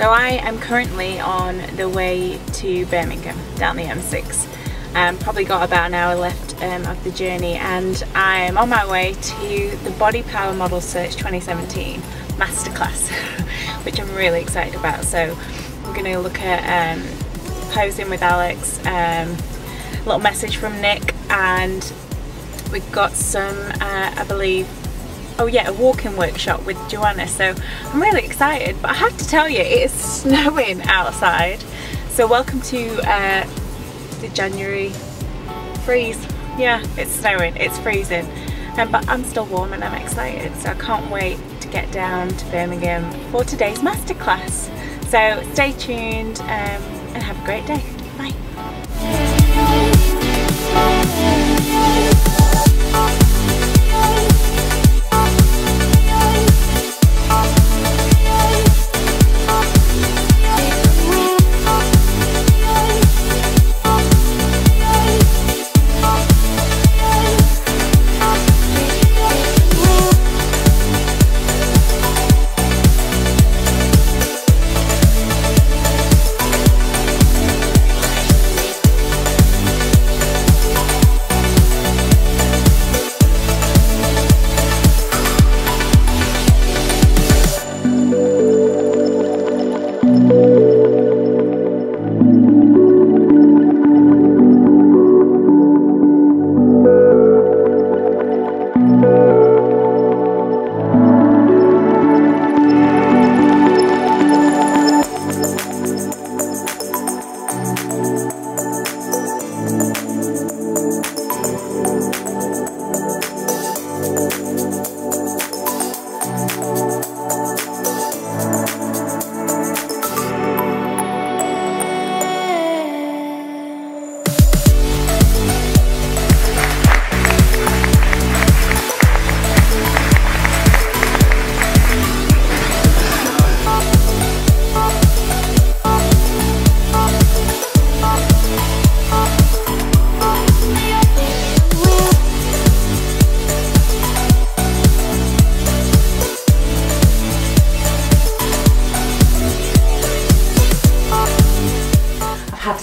So I am currently on the way to Birmingham, down the M6. Probably got about an hour left of the journey, and I am on my way to the Body Power Model Search 2017 Masterclass, which I'm really excited about. So I'm going to look at posing with Alex, a little message from Nick, and we've got some, I believe, a walking workshop with Joanna. So I'm really excited, but I have to tell you, it is snowing outside. So welcome to the January freeze. Yeah, it's snowing, it's freezing, but I'm still warm and I'm excited, so I can't wait to get down to Birmingham for today's masterclass. So stay tuned and have a great day. Bye.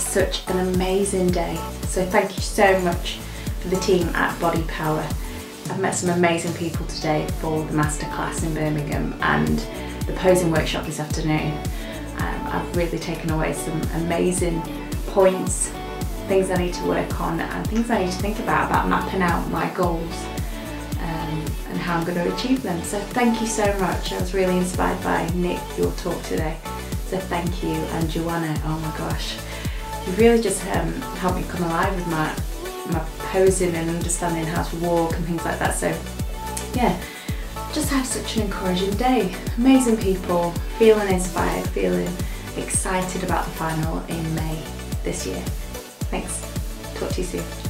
Such an amazing day, so thank you so much for the team at Body Power. I've met some amazing people today for the masterclass in Birmingham and the posing workshop this afternoon. I've really taken away some amazing points, things I need to work on and things I need to think about mapping out my goals and how I'm going to achieve them. So thank you so much. I was really inspired by Nick, your talk today, so thank you. And Joanna, oh my gosh, you really just helped me come alive with my posing and understanding how to walk and things like that. So yeah, just had such an encouraging day. Amazing people, feeling inspired, feeling excited about the final in May this year. Thanks, talk to you soon.